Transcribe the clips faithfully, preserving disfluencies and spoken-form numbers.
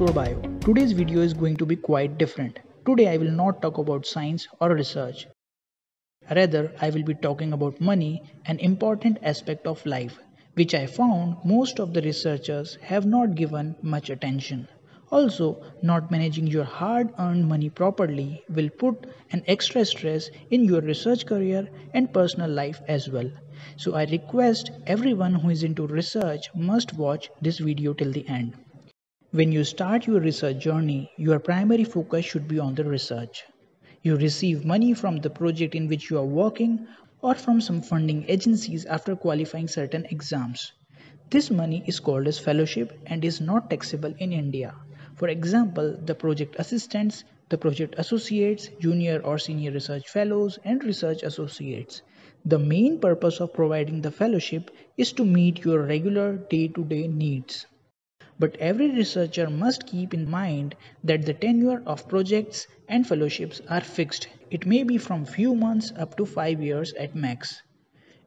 Explore Bio. Today's video is going to be quite different. Today I will not talk about science or research. Rather, I will be talking about money, an important aspect of life, which I found most of the researchers have not given much attention. Also, not managing your hard-earned money properly will put an extra stress in your research career and personal life as well. So I request everyone who is into research must watch this video till the end. When you start your research journey, your primary focus should be on the research. You receive money from the project in which you are working or from some funding agencies after qualifying certain exams. This money is called as fellowship and is not taxable in India. For example, the project assistants, the project associates, junior or senior research fellows, and research associates. The main purpose of providing the fellowship is to meet your regular day-to-day needs. But every researcher must keep in mind that the tenure of projects and fellowships are fixed. It may be from few months up to five years at max.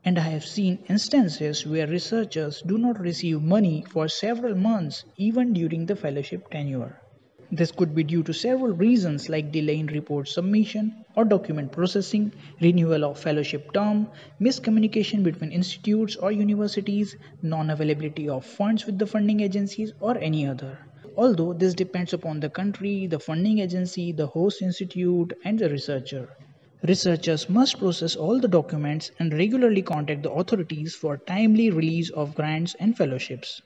And I have seen instances where researchers do not receive money for several months even during the fellowship tenure. This could be due to several reasons like delay in report submission or document processing, renewal of fellowship term, miscommunication between institutes or universities, non-availability of funds with the funding agencies or any other. Although this depends upon the country, the funding agency, the host institute and the researcher. Researchers must process all the documents and regularly contact the authorities for timely release of grants and fellowships.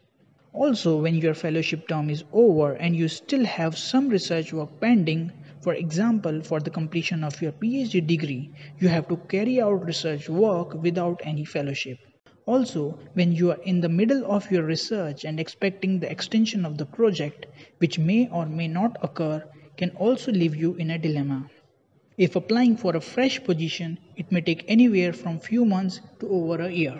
Also, when your fellowship term is over and you still have some research work pending, for example, for the completion of your PhD degree, you have to carry out research work without any fellowship. Also, when you are in the middle of your research and expecting the extension of the project, which may or may not occur, can also leave you in a dilemma. If applying for a fresh position, it may take anywhere from few months to over a year.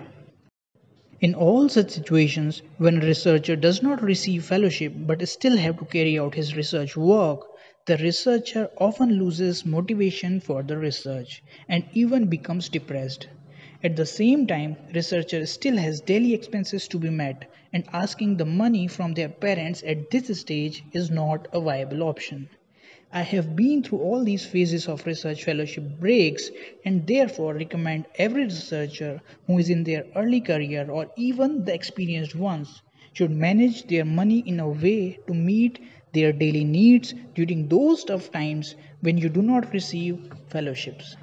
In all such situations, when a researcher does not receive fellowship but still have to carry out his research work, the researcher often loses motivation for the research and even becomes depressed. At the same time, researcher still has daily expenses to be met, and asking the money from their parents at this stage is not a viable option. I have been through all these phases of research fellowship breaks and therefore recommend every researcher who is in their early career or even the experienced ones should manage their money in a way to meet their daily needs during those tough times when you do not receive fellowships.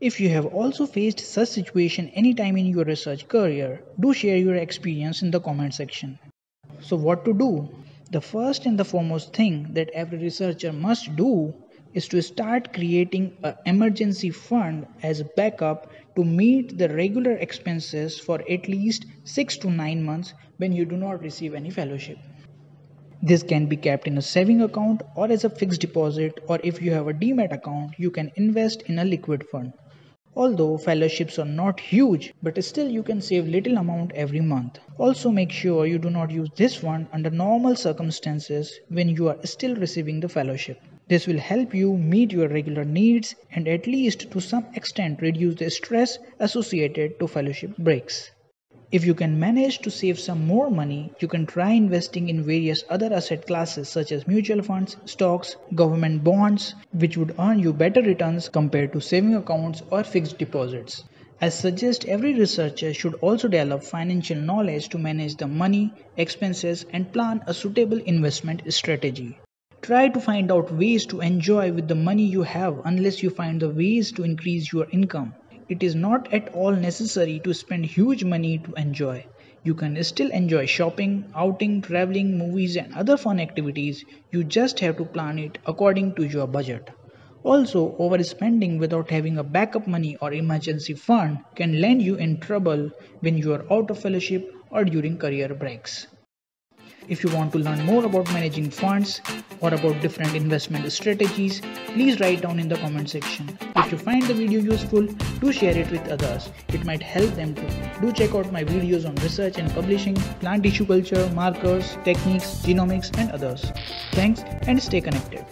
If you have also faced such situation anytime in your research career, do share your experience in the comment section. So what to do? The first and the foremost thing that every researcher must do is to start creating an emergency fund as a backup to meet the regular expenses for at least six to nine months when you do not receive any fellowship. This can be kept in a saving account or as a fixed deposit, or if you have a demat account, you can invest in a liquid fund. Although fellowships are not huge, but still you can save little amount every month. Also make sure you do not use this fund under normal circumstances when you are still receiving the fellowship. This will help you meet your regular needs and at least to some extent reduce the stress associated to fellowship breaks. If you can manage to save some more money, you can try investing in various other asset classes such as mutual funds, stocks, government bonds, which would earn you better returns compared to saving accounts or fixed deposits. I suggest every researcher should also develop financial knowledge to manage the money, expenses, and plan a suitable investment strategy. Try to find out ways to enjoy with the money you have unless you find the ways to increase your income. It is not at all necessary to spend huge money to enjoy. You can still enjoy shopping, outing, traveling, movies and other fun activities. You just have to plan it according to your budget. Also, overspending without having a backup money or emergency fund can land you in trouble when you are out of fellowship or during career breaks. If you want to learn more about managing funds or about different investment strategies, please write down in the comment section. If you find the video useful, do share it with others. It might help them too. Do check out my videos on research and publishing, plant tissue culture, markers, techniques, genomics and others. Thanks and stay connected.